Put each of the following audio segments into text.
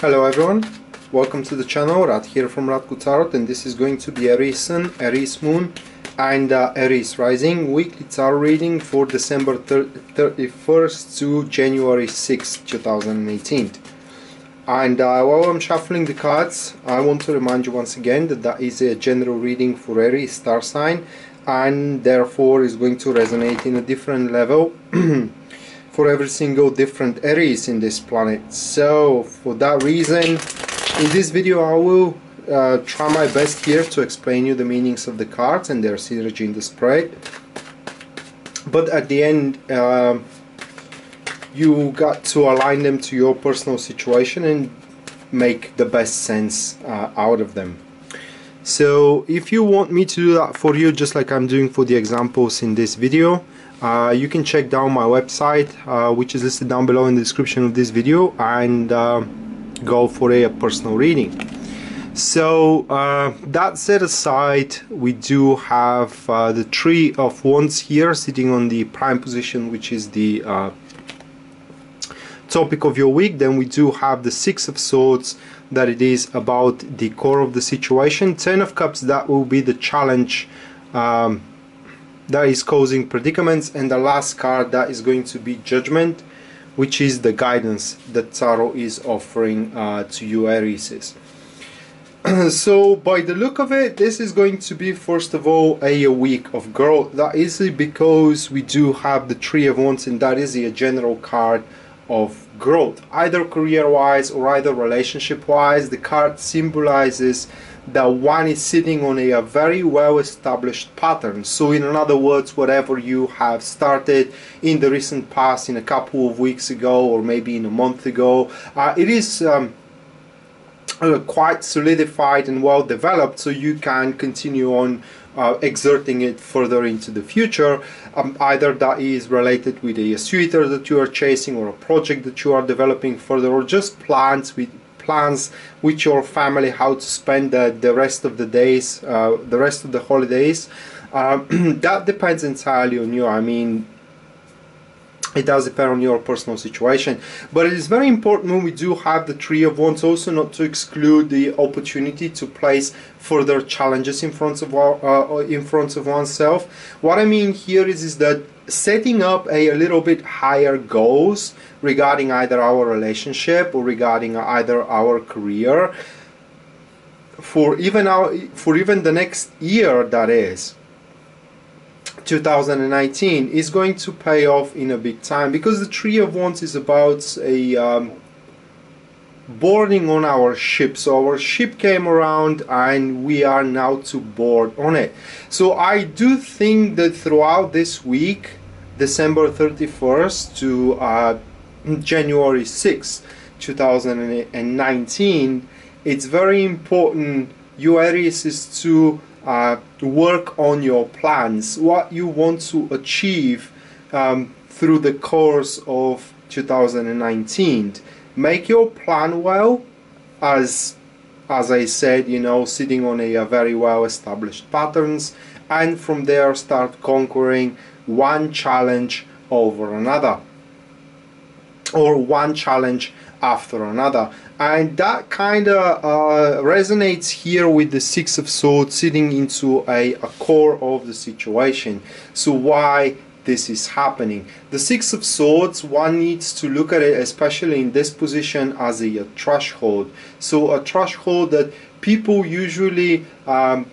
Hello everyone, welcome to the channel. Rad here from Radko Tarot, and this is going to be Aries Sun, Aries Moon and Aries Rising weekly tarot reading for December 31st to January 6th, 2018. And while I'm shuffling the cards, I want to remind you once again that that is a general reading for Aries star sign, and therefore is going to resonate in a different level for every single different Aries in this planet. So for that reason, in this video I will try my best here to explain you the meanings of the cards and their synergy in the spread. But at the end, you got to align them to your personal situation and make the best sense out of them. So if you want me to do that for you, just like I'm doing for the examples in this video, you can check down my website, which is listed down below in the description of this video, and go for a personal reading. So that set aside, we do have the Three of Wands here sitting on the prime position, which is the topic of your week. Then we do have the Six of Swords, that it is about the core of the situation. Ten of Cups, that will be the challenge that is causing predicaments, and the last card, that is going to be Judgment, which is the guidance that Tarot is offering to you Aries. So by the look of it, this is going to be first of all a week of growth. That is because we do have the Three of Wands, and that is a general card of growth, either career wise or either relationship wise. The card symbolizes that one is sitting on a very well established pattern. So in other words, whatever you have started in the recent past, in a couple of weeks ago or maybe in a month ago, it is quite solidified and well developed, so you can continue on exerting it further into the future. Either that is related with a suitor that you are chasing, or a project that you are developing further, or just plans with your family, how to spend the rest of the days, the rest of the holidays. That depends entirely on you. I mean, it does depend on your personal situation. But it is very important, when we do have the Three of Wands, also not to exclude the opportunity to place further challenges in front of oneself. What I mean here is that setting up a little bit higher goals regarding either our relationship or regarding either our career for even the next year, that is 2019, is going to pay off in a big time, because the Three of Wands is about a boarding on our ship. So our ship came around and we are now to board on it. So I do think that throughout this week, December 31st to January 6th, 2019, it's very important, you Aries, is to work on your plans, what you want to achieve through the course of 2019. Make your plan well, as I said, you know, sitting on a very well established patterns, and from there start conquering one challenge over another, or one challenge after another. And that kind of resonates here with the Six of Swords sitting into a core of the situation. So why this is happening? The Six of Swords, one needs to look at it, especially in this position, as a threshold. So a threshold that people usually are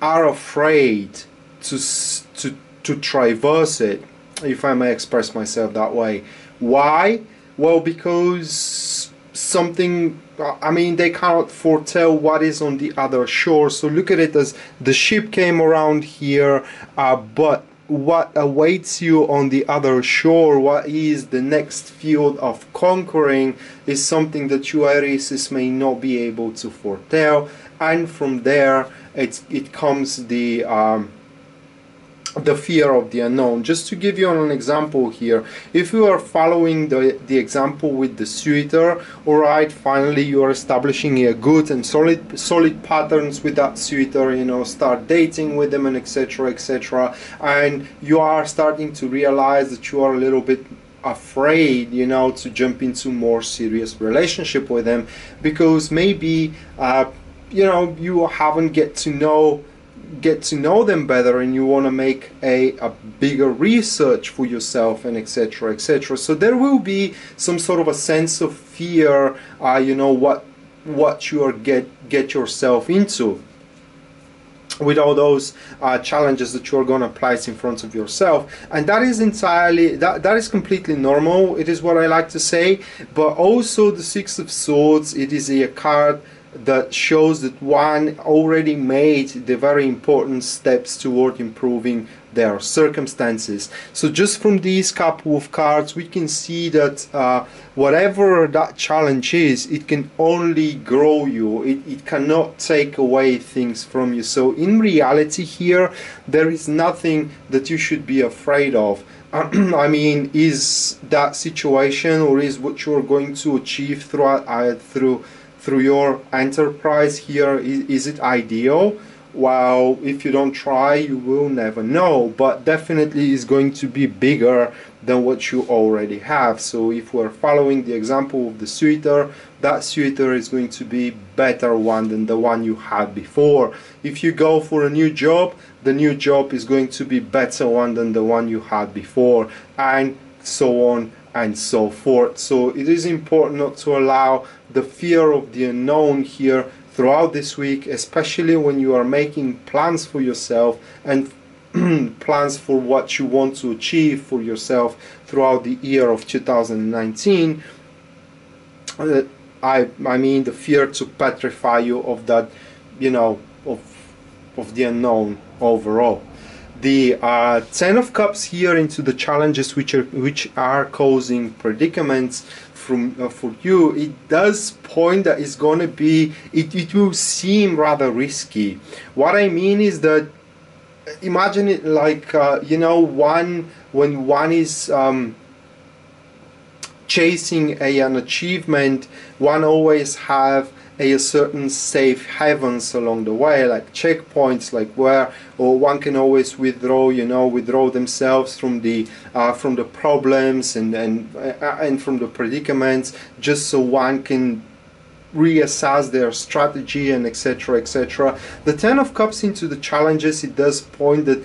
afraid to traverse it, if I may express myself that way. Why? Well, because something, I mean, they cannot foretell what is on the other shore. So look at it as the ship came around here, but what awaits you on the other shore, what is the next field of conquering, is something that you Aries may not be able to foretell. And from there it comes the fear of the unknown. Just to give you an example here, if you are following the example with the suitor, alright, finally you are establishing a good and solid patterns with that suitor, you know, start dating with them and etc, etc, and you are starting to realize that you are a little bit afraid, you know, to jump into more serious relationship with him, because maybe you know, you haven't get to know them better, and you want to make a bigger research for yourself, and etc, etc. So there will be some sort of a sense of fear, you know, what you are get yourself into, with all those challenges that you're going to place in front of yourself. And that is entirely, that is completely normal. It is what I like to say. But also the Six of Swords, it is a card that shows that one already made the very important steps toward improving their circumstances. So just from these couple of cards we can see that whatever that challenge is, it can only grow you, it cannot take away things from you. So in reality here there is nothing that you should be afraid of. I mean, is that situation, or is what you're going to achieve through your enterprise here, is it ideal? Well, if you don't try, you will never know, but definitely is going to be bigger than what you already have. So if we're following the example of the suitor, that suitor is going to be better one than the one you had before. If you go for a new job, the new job is going to be better one than the one you had before, and so on and so forth. So it is important not to allow the fear of the unknown here throughout this week, especially when you are making plans for yourself and plans for what you want to achieve for yourself throughout the year of 2019. I mean, the fear to petrify you of that, you know, of the unknown overall. The Ten of Cups here into the challenges which are causing predicaments from for you. It does point that it's gonna be, it will seem rather risky. What I mean is that, imagine it like you know, when one is chasing an achievement, one always have a certain safe havens along the way, like checkpoints, like where, or one can always withdraw, you know, withdraw themselves from the problems and from the predicaments, just so one can reassess their strategy and etc, etc. The Ten of Cups into the challenges, it does point that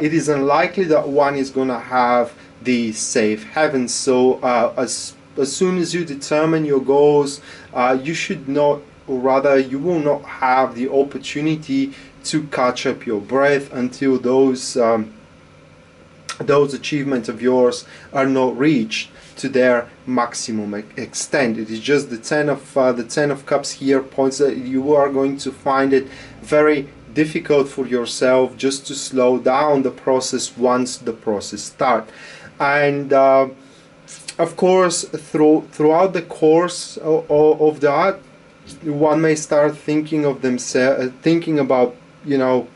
it is unlikely that one is gonna have the safe havens. So as soon as you determine your goals, you should not, or rather you will not have the opportunity to catch up your breath until those achievements of yours are not reached to their maximum extent. It is just the Ten of Cups here points that you are going to find it very difficult for yourself just to slow down the process once the process starts. And of course, throughout the course of that, one may start thinking of themselves, thinking about, you know,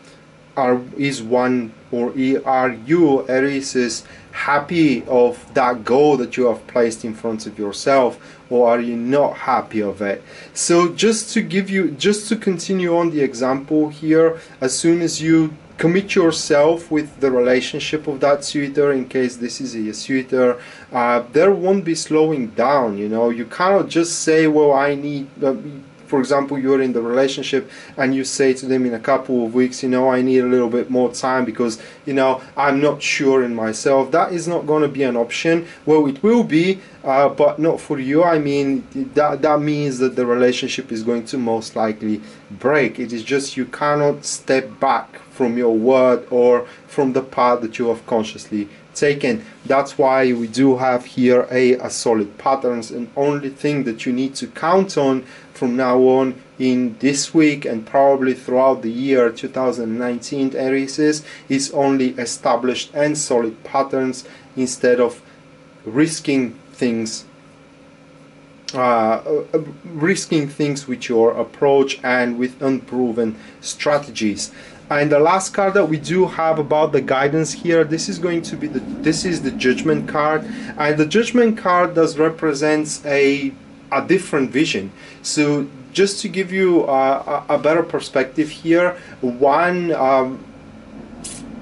are you, Aries, is happy of that goal that you have placed in front of yourself, or are you not happy of it? So just to continue on the example here, as soon as you commit yourself with the relationship of that suitor, in case this is a suitor, there won't be slowing down. You know, you cannot just say, well, I need, for example, you're in the relationship and you say to them in a couple of weeks, you know, I need a little bit more time because, you know, I'm not sure in myself. That is not going to be an option. Well, it will be, but not for you. I mean, that means that the relationship is going to most likely break. It is just you cannot step back from your word or from the path that you have consciously taken. That's why we do have here a solid patterns, and only thing that you need to count on from now on in this week and probably throughout the year 2019, Aries, is only established and solid patterns, instead of risking things with your approach and with unproven strategies. And the last card that we do have about the guidance here, this is going to be the Judgment card, and the Judgment card does represents a different vision. So just to give you a better perspective here, one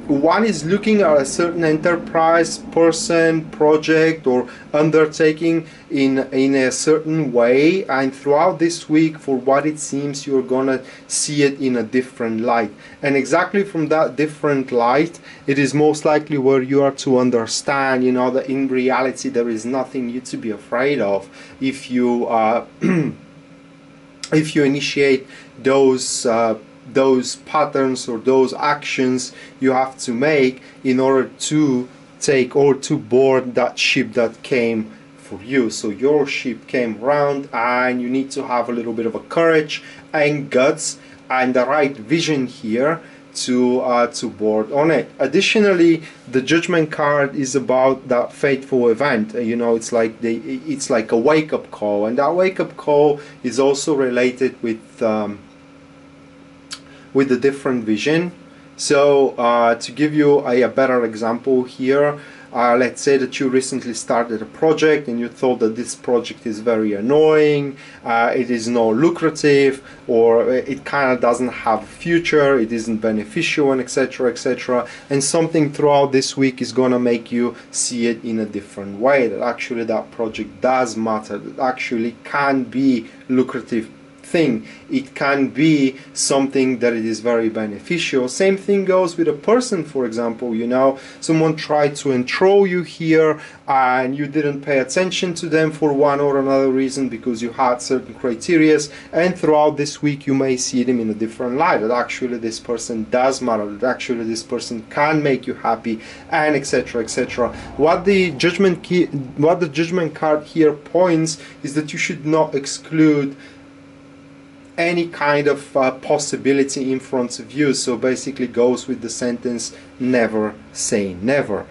one is looking at a certain enterprise, person, project or undertaking in a certain way, and throughout this week, for what it seems, you're gonna see it in a different light, and exactly from that different light it is most likely where you are to understand, you know, that in reality there is nothing you to be afraid of if you if you initiate those patterns or those actions you have to make in order to take or to board that ship that came for you. So your ship came round, and you need to have a little bit of a courage and guts and the right vision here to board on it. Additionally, the Judgment card is about that fateful event. You know, it's like a wake-up call, and that wake-up call is also related with a different vision. So to give you a better example here, let's say that you recently started a project and you thought that this project is very annoying, it is not lucrative, or it kind of doesn't have a future, it isn't beneficial, and etc, etc, and something throughout this week is gonna make you see it in a different way, that actually that project does matter, that actually can be lucrative thing. It can be something that it is very beneficial. Same thing goes with a person, for example. You know, someone tried to enroll you here and you didn't pay attention to them for one or another reason because you had certain criteria, and throughout this week you may see them in a different light, that actually this person does matter, that actually this person can make you happy, and etc, etc. What the Judgment card here points is that you should not exclude any kind of possibility in front of you. So basically goes with the sentence never say never.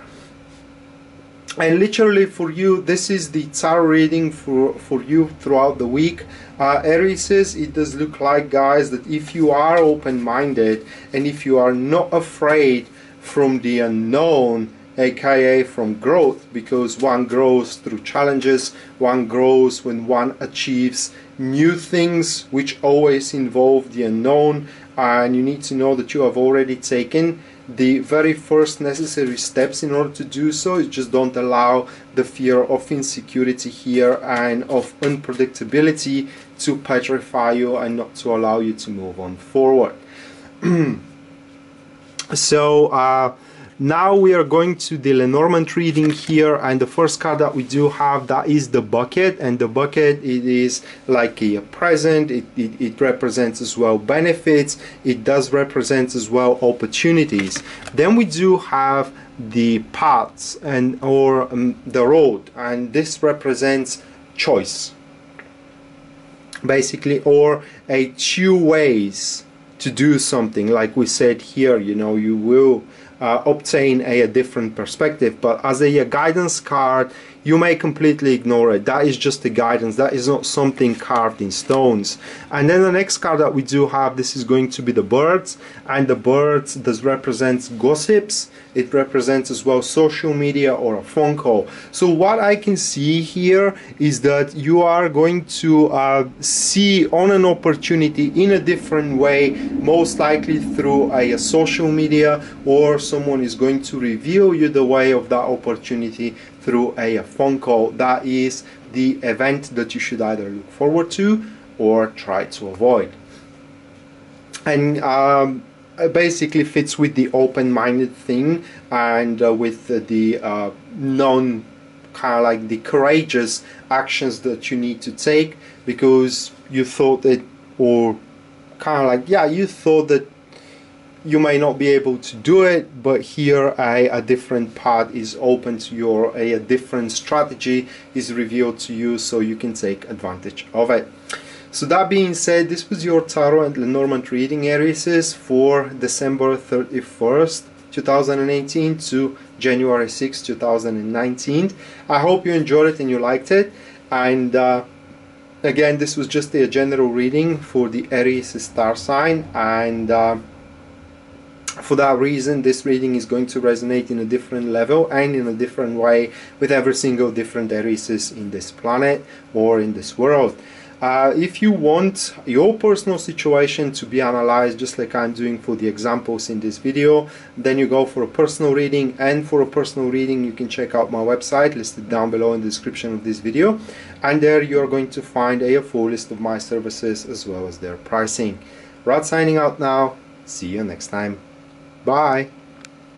And literally for you, this is the tarot reading for you throughout the week. Aries, it does look like, guys, that if you are open-minded and if you are not afraid from the unknown, aka from growth, because one grows through challenges, one grows when one achieves new things which always involve the unknown, and you need to know that you have already taken the very first necessary steps in order to do so. You just don't allow the fear of insecurity here and of unpredictability to petrify you and not to allow you to move on forward. So now we are going to the Lenormand reading here, and the first card that we do have, that is the bucket. And the bucket, it is like a present, it represents as well benefits, it does represent as well opportunities. Then we do have the paths and or the road, and this represents choice basically, or a two ways to do something. Like we said here, you know, you will obtain a different perspective, but as a guidance card you may completely ignore it. That is just a guidance, that is not something carved in stones. And then the next card that we do have, this is going to be the birds, and the birds does represents gossips, it represents as well social media or a phone call. So what I can see here is that you are going to see on an opportunity in a different way, most likely through a social media, or someone is going to reveal you the way of that opportunity through a phone call. That is the event that you should either look forward to or try to avoid, and basically fits with the open-minded thing, and with the non kind of like the courageous actions that you need to take, because you thought it, or kind of like, yeah, you thought that you may not be able to do it, but here a different path is open to you, or a different strategy is revealed to you, so you can take advantage of it. So that being said, this was your Tarot and Lenormand reading, Aries, for December 31st, 2018 to January 6, 2019. I hope you enjoyed it and you liked it, and again, this was just a general reading for the Aries star sign, and for that reason this reading is going to resonate in a different level and in a different way with every single different Aries in this planet or in this world. If you want your personal situation to be analyzed, just like I'm doing for the examples in this video, then you go for a personal reading, and for a personal reading you can check out my website listed down below in the description of this video, and there you're going to find a full list of my services as well as their pricing. Rad signing out now, see you next time, bye!